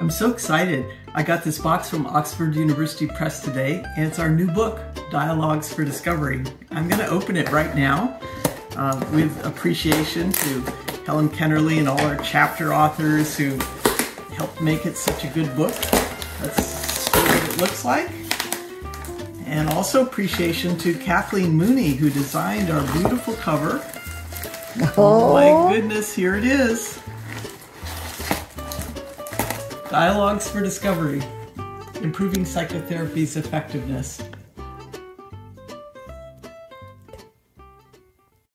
I'm so excited. I got this box from Oxford University Press today, and it's our new book, Dialogues for Discovery. I'm going to open it right now with appreciation to Helen Kennerley and all our chapter authors who helped make it such a good book. Let's see what it looks like. And also appreciation to Kathleen Mooney, who designed our beautiful cover. Oh my goodness, here it is. Dialogues for Discovery, Improving Psychotherapy's Effectiveness.